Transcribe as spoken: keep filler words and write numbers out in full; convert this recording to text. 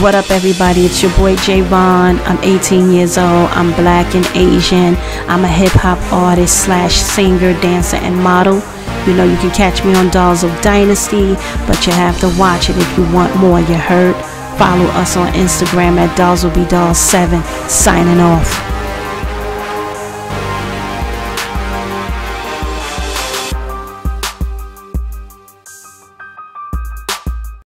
What up everybody, it's your boy Javon. I'm eighteen years old, I'm black and Asian. I'm a hip-hop artist slash singer, dancer and model. You know you can catch me on Dolls of Dynasty, but you have to watch it if you want more, you heard? Follow us on Instagram at Dolls Will Be Dolls seven, signing off.